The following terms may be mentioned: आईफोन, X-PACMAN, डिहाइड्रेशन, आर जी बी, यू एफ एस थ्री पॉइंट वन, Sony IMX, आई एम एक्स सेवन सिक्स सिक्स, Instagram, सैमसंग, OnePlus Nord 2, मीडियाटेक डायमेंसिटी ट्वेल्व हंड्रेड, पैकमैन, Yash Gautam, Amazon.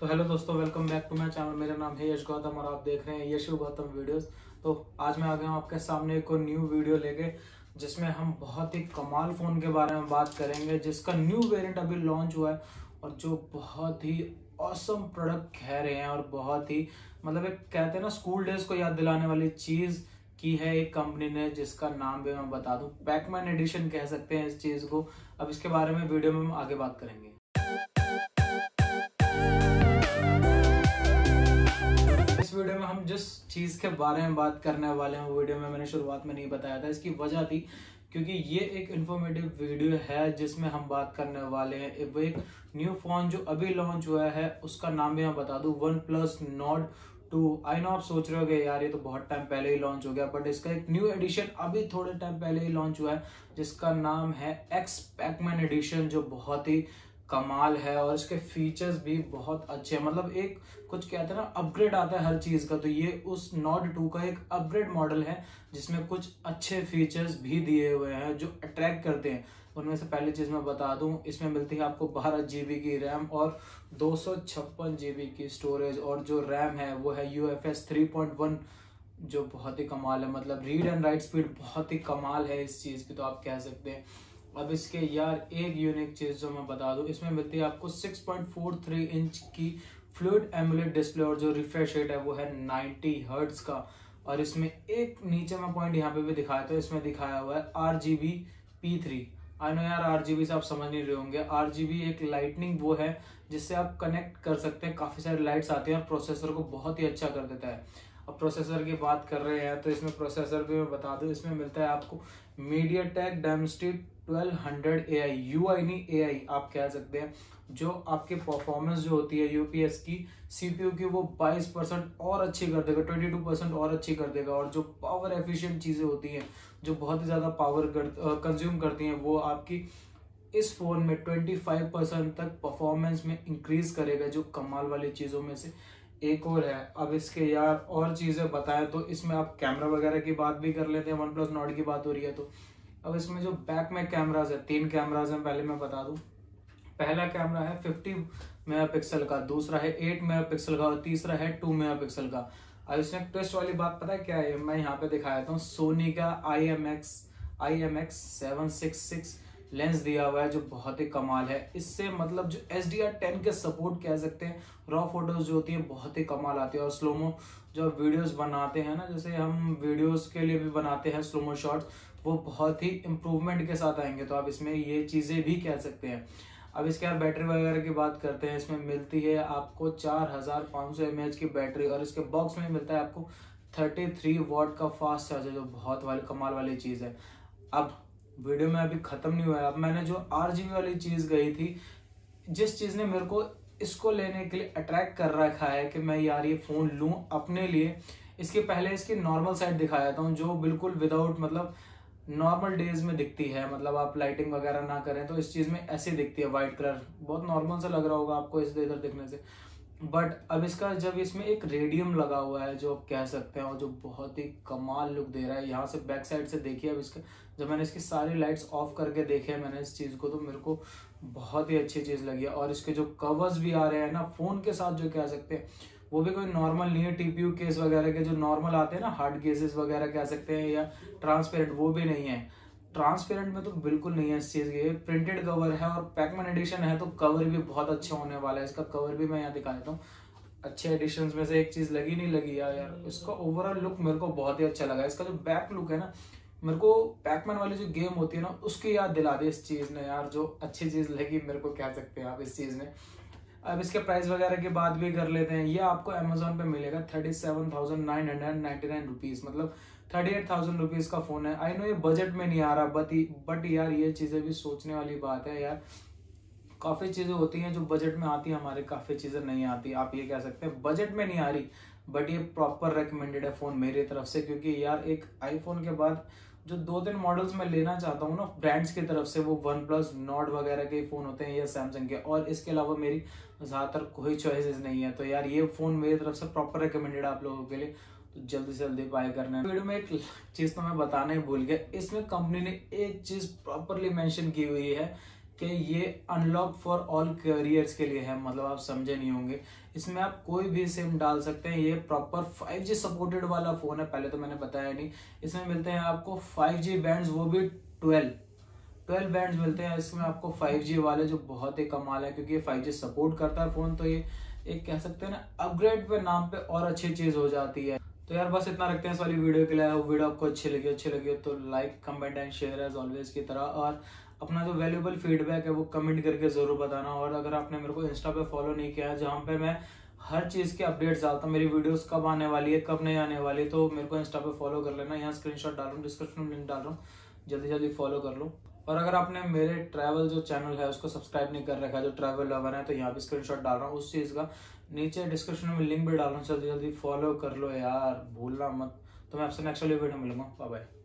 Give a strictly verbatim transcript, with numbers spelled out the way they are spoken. तो हेलो दोस्तों, welcome back to my channel. मेरा नाम है यश गौतम और आप देख रहे हैं यश गौतम वीडियोस। तो आज मैं आ गया हूँ आपके सामने एक न्यू वीडियो लेके, जिसमें हम बहुत ही कमाल फ़ोन के बारे में बात करेंगे, जिसका न्यू वेरिएंट अभी लॉन्च हुआ है और जो बहुत ही ऑसम प्रोडक्ट कह रहे हैं और बहुत ही मतलब एक कहते हैं ना स्कूल डेज को याद दिलाने वाली चीज़ की है एक कंपनी ने, जिसका नाम भी मैं बता दूँ, पैकमैन एडिशन कह सकते हैं इस चीज़ को। अब इसके बारे में वीडियो में हम आगे बात करेंगे। इस वीडियो में हम जिस चीज़ के बारे में बात करने वाले हैं, वो वीडियो में मैंने शुरुआत में नहीं बताया था। इसकी वजह थी क्योंकि ये एक इन्फॉर्मेटिव वीडियो है जिसमें हम बात करने वाले हैं वो एक न्यू फ़ोन जो अभी लॉन्च हुआ है, उसका नाम भी मैं बता दूं, OnePlus Nord two. I know आप सोच रहे हो कि यार ये तो बहुत टाइम पहले ही लॉन्च हो गया, बट इसका एक न्यू एडिशन अभी थोड़े टाइम पहले ही लॉन्च हुआ है, जिसका नाम है एक्स पैकमैन एडिशन, जो बहुत ही कमाल है और इसके फीचर्स भी बहुत अच्छे हैं। मतलब एक कुछ कहते हैं ना अपग्रेड आता है हर चीज़ का, तो ये उस नॉर्ड टू का एक अपग्रेड मॉडल है जिसमें कुछ अच्छे फीचर्स भी दिए हुए हैं जो अट्रैक्ट करते हैं। उनमें से पहली चीज़ मैं बता दूं, इसमें मिलती है आपको बारह जी बी की रैम और दो सौ छप्पन जी बी की स्टोरेज, और जो रैम है वो है यू एफ एस थ्री पॉइंट वन, जो बहुत ही कमाल है। मतलब रीड एंड राइट स्पीड बहुत ही कमाल है इस चीज़ की, तो आप कह सकते हैं। अब इसके यार एक यूनिक चीज़ जो मैं बता दूं, इसमें मिलती है आपको six point four three inch की फ्लूइड एमुलेट डिस्प्ले, और जो रिफ्रेश रेट है वो है नाइंटी हर्ट्ज का। और इसमें एक नीचे मैं पॉइंट यहाँ पे भी दिखाया था, इसमें दिखाया हुआ है आर जी बी P three. I know यार आर जी बी से आप समझ नहीं रहे होंगे, आर जी बी एक लाइटनिंग वो है जिससे आप कनेक्ट कर सकते हैं, काफ़ी सारी लाइट्स आती हैं और प्रोसेसर को बहुत ही अच्छा कर देता है। अब प्रोसेसर की बात कर रहे हैं तो इसमें प्रोसेसर भी मैं बता दूं, इसमें मिलता है आपको मीडियाटेक डायमेंसिटी ट्वेल्व हंड्रेड A I, U I नहीं ए आई आप कह सकते हैं, जो आपके परफॉर्मेंस जो होती है यूपीएस की सीपीयू की वो बाईस परसेंट और अच्छी कर देगा, बाईस परसेंट और अच्छी कर देगा। और जो पावर एफिशिएंट चीज़ें होती हैं जो बहुत ही ज़्यादा पावर कंज्यूम करती हैं, वो आपकी इस फ़ोन में पच्चीस परसेंट तक परफॉर्मेंस में इंक्रीज़ करेगा, जो कमाल वाली चीज़ों में से एक और है। अब इसके यार और चीज़ें बताएं तो इसमें आप कैमरा वगैरह की बात भी कर लेते हैं, वन प्लस नॉर्ड की बात हो रही है तो। अब इसमें जो बैक में कैमराज है, तीन कैमराज हैं, पहले मैं बता दूं। पहला कैमरा है पचास मेगापिक्सल का, दूसरा है आठ मेगापिक्सल का और तीसरा है दो मेगापिक्सल का। अब इसमें ट्विस्ट वाली बात पता है क्या है, मैं यहाँ पे दिखा देता हूँ, सोनी का I M X आई एम एक्स सेवन सिक्स सिक्स lens दिया हुआ है जो बहुत ही कमाल है। इससे मतलब जो एस डी आर टेन के सपोर्ट कह सकते हैं, रॉ फोटोज जो होती हैं बहुत ही कमाल आती है। और स्लोमो जो वीडियोस बनाते हैं ना, जैसे हम वीडियोस के लिए भी बनाते हैं स्लोमो शॉट्स, वो बहुत ही इम्प्रूवमेंट के साथ आएंगे, तो आप इसमें ये चीज़ें भी कह सकते हैं। अब इसके यार बैटरी वगैरह की बात करते हैं, इसमें मिलती है आपको चार हज़ार पाँच सौ एम ए एच की बैटरी, और इसके बॉक्स में मिलता है आपको थर्टी थ्री वाट का फास्ट चार्जर, जो बहुत वाली कमाल वाली चीज़ है। अब वीडियो में अभी ख़त्म नहीं हुआ है। अब मैंने जो आर जी बी वाली चीज़ गई थी, जिस चीज़ ने मेरे को इसको लेने के लिए अट्रैक्ट कर रखा है कि मैं यार ये फ़ोन लूँ अपने लिए, इसके पहले इसकी नॉर्मल साइड दिखा देता हूँ, जो बिल्कुल विदाउट मतलब नॉर्मल डेज़ में दिखती है, मतलब आप लाइटिंग वगैरह ना करें तो इस चीज़ में ऐसे दिखती है, वाइट कलर बहुत नॉर्मल सा लग रहा होगा आपको इस इधर दिखने से। बट अब इसका जब इसमें एक रेडियम लगा हुआ है जो आप कह सकते हैं, और जो बहुत ही कमाल लुक दे रहा है। यहाँ से बैक साइड से देखिए, अब इसका जब मैंने इसकी सारी लाइट्स ऑफ करके देखे मैंने इस चीज़ को, तो मेरे को बहुत ही अच्छी चीज़ लगी है। और इसके जो कवर्स भी आ रहे हैं ना फ़ोन के साथ, जो कह सकते हैं वो भी कोई नॉर्मल नहीं है, टी पी यू केस वगैरह के जो नॉर्मल आते हैं ना, हार्ड केसेस वगैरह कह सकते हैं, या ट्रांसपेरेंट, वो भी नहीं है। ट्रांसपेरेंट में तो बिल्कुल नहीं है इस चीज़ के, प्रिंटेड कवर है और पैकमैन एडिशन है तो कवर भी बहुत अच्छा होने वाला है। इसका कवर भी मैं यहाँ दिखा देता हूँ, अच्छे एडिशंस में से एक चीज़ लगी नहीं लगी यार, यार इसका ओवरऑल लुक मेरे को बहुत ही अच्छा लगा। इसका जो बैक लुक है ना, मेरे को पैकमैन वाली जो गेम होती है ना उसकी याद दिला दी इस चीज़ ने यार, जो अच्छी चीज़ लगी मेरे को कह सकते हैं आप इस चीज़ ने। अब इसके प्राइस वगैरह की बात भी कर लेते हैं, ये आपको अमेजोन पे मिलेगा thirty seven thousand nine hundred ninety nine rupees, मतलब थर्टी एट थाउजेंड रुपीज़ का फ़ोन है। आई नो ये बजट में नहीं आ रहा, बट बट यार ये चीज़ें भी सोचने वाली बात है यार, काफ़ी चीज़ें होती हैं जो बजट में आती हैं हमारे, काफ़ी चीज़ें नहीं आती, आप ये कह सकते हैं। बजट में नहीं आ रही बट ये प्रॉपर रेकमेंडेड है फ़ोन मेरी तरफ से, क्योंकि यार एक आईफोन के बाद जो दो तीन मॉडल्स मैं लेना चाहता हूँ ना ब्रांड्स की तरफ से, वो वन प्लस नॉर्ड वगैरह के फ़ोन होते हैं या सैमसंग के, और इसके अलावा मेरी ज़्यादातर कोई चॉइसेस नहीं है। तो यार ये फ़ोन मेरी तरफ से प्रॉपर रिकमेंडेड आप लोगों के लिए, तो जल्दी से जल्दी बाय करना है। वीडियो में एक चीज़ तो मैं बताना ही भूल गया, इसमें कंपनी ने एक चीज़ प्रॉपरली मेंशन की हुई है कि ये अनलॉक फॉर ऑल करियर्स के लिए है, मतलब आप समझे नहीं होंगे। इसमें आप कोई भी सिम डाल सकते हैं। ये प्रॉपर फाइव जी सपोर्टेड वाला फ़ोन है, पहले तो मैंने बताया नहीं। इसमें मिलते हैं आपको फाइव जी बैंड्स, वो भी ट्वेल्व ट्वेल्व बैंड्स मिलते हैं। इसमें आपको फाइव जी वाले जो बहुत ही कमाल है, क्योंकि ये फाइव जी सपोर्ट करता है फ़ोन, तो ये एक कह सकते हैं ना अपग्रेड पे नाम पे और अच्छी चीज़ हो जाती है। तो यार बस इतना रखते हैं इस वाली वीडियो के लिए। वीडियो आपको अच्छी लगी अच्छी लगी तो like comment and share as always की तरह, और अपना जो वैल्यूबल फीडबैक है वो कमेंट करके ज़रूर बताना। और अगर आपने मेरे को इंस्टा पे फॉलो नहीं किया है, जहाँ पे मैं हर चीज़ के अपडेट्स डालता हूँ, मेरी वीडियोस कब आने वाली है कब नहीं आने वाली, तो मेरे को इंस्टा पे फॉलो कर लेना। यहाँ स्क्रीनशॉट डाल रहा हूँ, डिस्क्रिप्शन में लिंक डाल रहा हूँ, जल्दी जल्दी फॉलो कर लो। और अगर आपने मेरे ट्रैवल जो चैनल है उसको सब्सक्राइब नहीं कर रखा, जो ट्रैवल लवर है, तो यहाँ पे स्क्रीनशॉट डाल रहा हूँ उस चीज़ का, नीचे डिस्क्रिप्शन में लिंक भी डाल रहा हूँ, जल्दी जल्दी फॉलो कर लो यार, भूलना मत। तो मैं आपसे नेक्स्ट वीडियो में मिलूंगा, बाय बाय।